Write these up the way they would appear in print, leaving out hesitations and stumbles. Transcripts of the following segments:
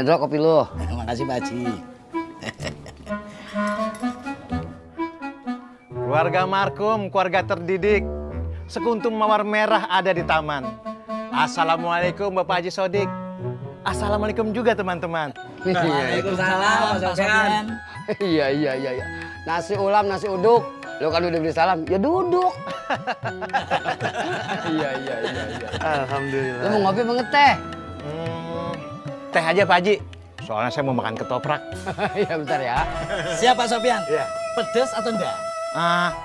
Nedro, kopi lu. Makasih, Pak Haji. Keluarga markum, keluarga terdidik. Sekuntum mawar merah ada di taman. Assalamualaikum, Bapak Haji Sodik. Assalamualaikum juga, teman-teman. Waalaikumsalam, Pak Sofian. Iya. Nasi ulam, nasi uduk. Lo kan udah beli salam, ya duduk. Iya. Alhamdulillah. Lo mau ngopi apa ngeteh? Teh aja, Pak Haji. Soalnya saya mau makan ketoprak. Iya, bentar ya. Siap, Pak Sofian. Ya. Pedes atau enggak?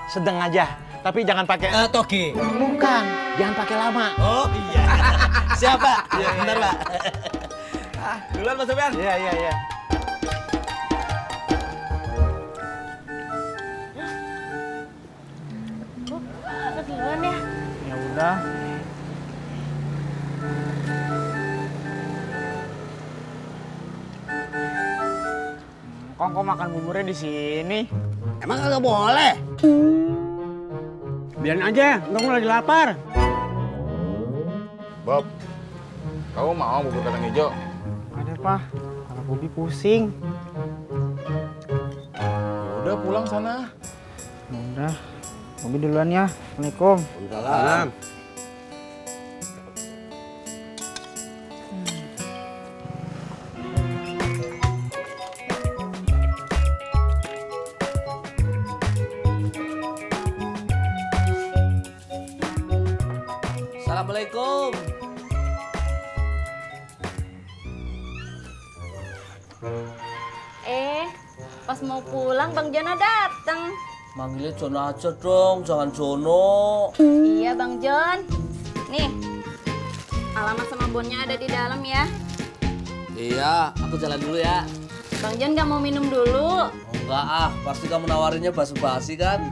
Sedang aja. Tapi jangan pakai toge. Bukan, jangan pakai lama. Oh, iya. Siap, Pak. Iya, bentar, Pak. Duluan, Pak Sofian. Iya. Duluan ya. Ya udah. Kok makan buburnya di sini? Emang kagak boleh? Biarin aja, ntar gue lagi lapar. Bob, kamu mau bubur kacang hijau? Ada, Pak. Kalau Bobi pusing. Udah, pulang sana. Udah. Bobi duluan ya. Assalamualaikum. Waalaikumsalam. Assalamualaikum. Pas mau pulang Bang Jono datang. Manggilnya Jono aja dong, jangan Jono. Iya, Bang Jon. Nih, alamat sama bonnya ada di dalam ya. Iya, aku jalan dulu ya. Bang Jon nggak mau minum dulu? Oh, enggak ah, pasti kamu nawarinnya basa-basi kan.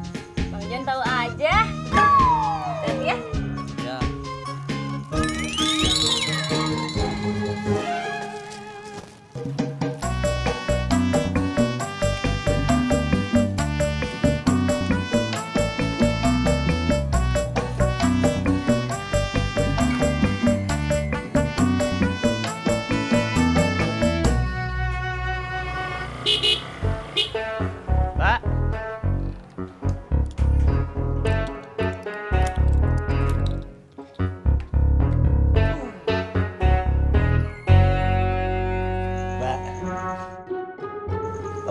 Bang Jon tahu aja. Dan ya.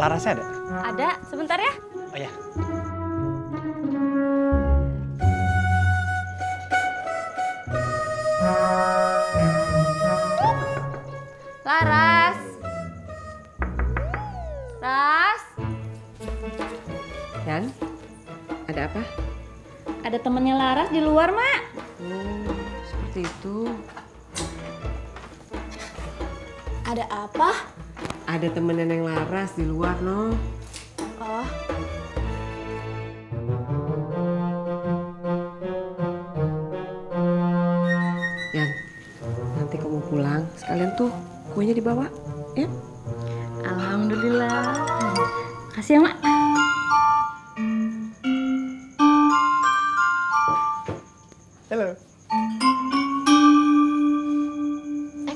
Larasnya ada? Ada, sebentar ya. Oh ya. Laras. Ras. Yan, ada apa? Ada temannya Laras di luar, Mak. Seperti itu. Ada apa? Ada temen Neneng Laras di luar, no. Oh. Yan, nanti kamu pulang, sekalian tuh kuenya dibawa, ya? Alhamdulillah. Makasih ya, Mak. Halo.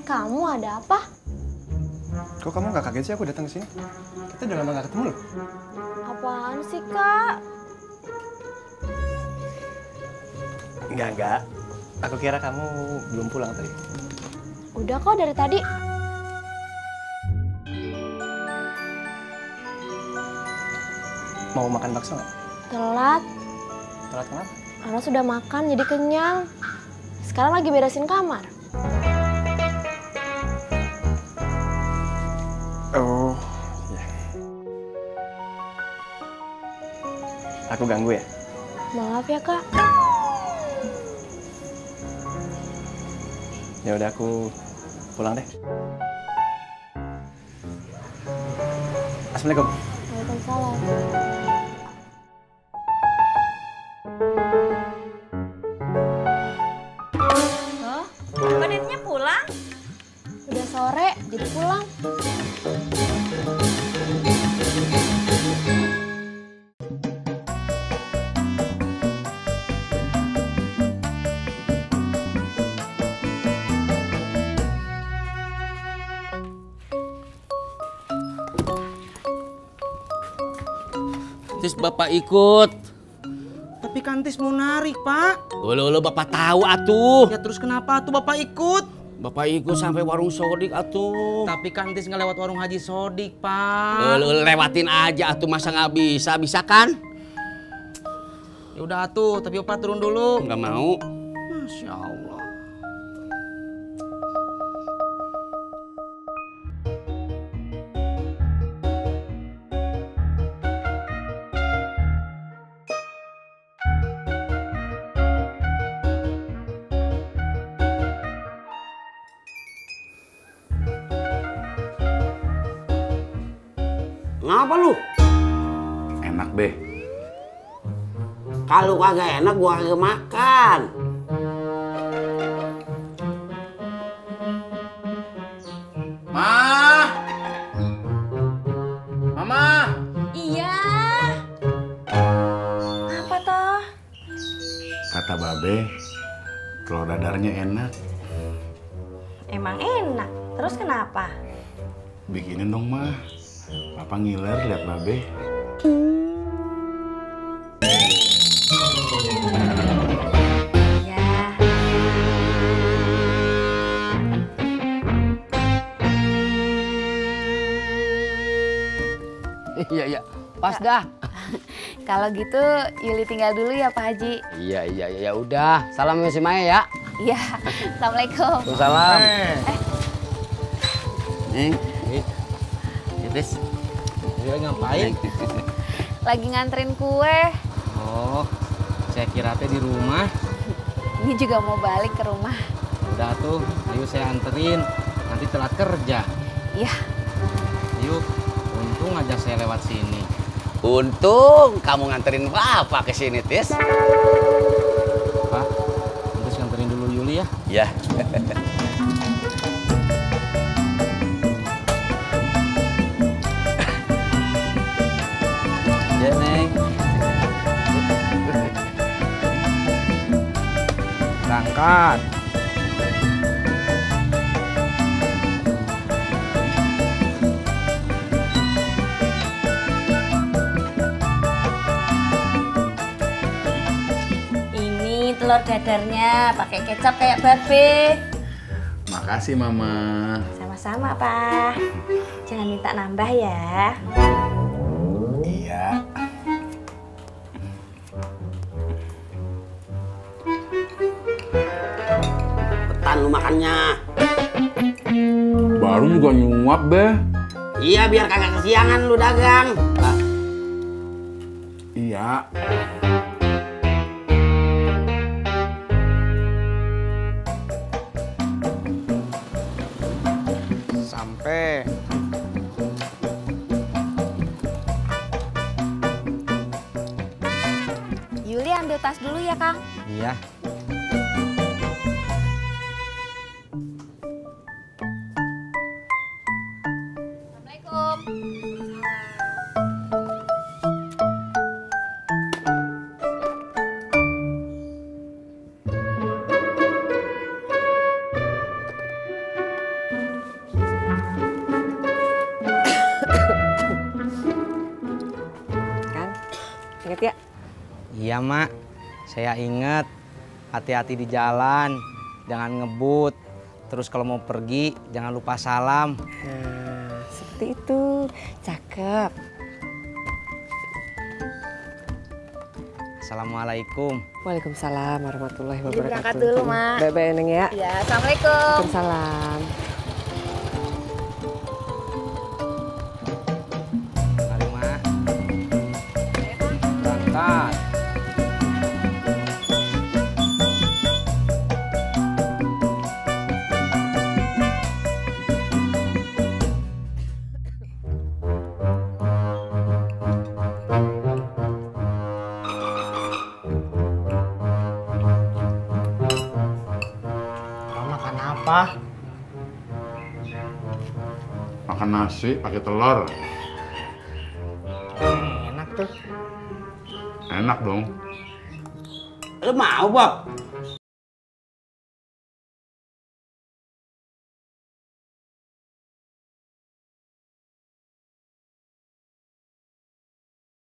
Kamu ada apa? Kok kamu nggak kaget sih aku datang sini? Kita udah lama nggak ketemu loh. Apaan sih, Kak? Enggak. Aku kira kamu belum pulang tadi. Udah kok dari tadi. Mau makan bakso nggak? Telat. Telat kenapa? Karena sudah makan jadi kenyang. Sekarang lagi beresin kamar. Aku ganggu ya? Maaf ya, Kak. Ya udah, aku pulang deh. Assalamualaikum. Waalaikumsalam. Hah? Kok Dednya pulang? Udah sore, jadi pulang. Tis bapak ikut. Tapi kan Tis mau narik, Pak. Ulu bapak tahu atuh. Ya terus kenapa atuh bapak ikut? Bapak ikut sampai warung Sodik atuh. Tapi kan Tis nggak lewat warung Haji Sodik, Pak. Ulu lewatin aja atuh, masa nggak bisa, bisa kan? Ya udah atuh, tapi bapak turun dulu. Nggak mau. Masya Allah. Ngapa lu? Enak, Be. Kalau kagak enak gua kagak makan. Mama. Iya. Apa toh? Kata Babe, telur dadarnya enak. Emang enak. Terus kenapa? Bikinin dong, Ma. Apa ngiler lihat Babe? Ya. Iya. Pas dah. Kalau gitu Yuli tinggal dulu ya Pak Haji. Iya, udah. Salam sama si Maya ya. Iya. Assalamualaikum. Waalaikumsalam. Tis, dia ngapain? Lagi nganterin kue. Oh, saya kira teh di rumah. Ini juga mau balik ke rumah. Udah tuh, ayo saya anterin. Nanti telat kerja. Iya. Yuk, untung aja saya lewat sini. Untung kamu nganterin bapak ke sini, Tis. Pak, Tis nganterin dulu Yuli ya. Iya. Berangkat. Ini telur dadarnya pakai kecap kayak Babe. Makasih Mama. Sama-sama Pak. Jangan minta nambah ya. Iya. Lu makannya baru juga nyuap Be. Iya, biar kagak kesiangan lu dagang. Nah. Iya. Sampai Yuli ambil tas dulu ya Kang. Iya. Ingat ya? Iya, Mak. Saya ingat. Hati-hati di jalan. Jangan ngebut. Terus kalau mau pergi, jangan lupa salam. Nah, seperti itu. Cakep. Assalamualaikum. Waalaikumsalam warahmatullahi wabarakatuh. Berangkat dulu, Mak. Bye-bye, Neng ya. Iya, Assalamualaikum. Waalaikumsalam. Apa? Makan nasi pakai telur. Enak tuh. Enak dong. Lu mau, Bob?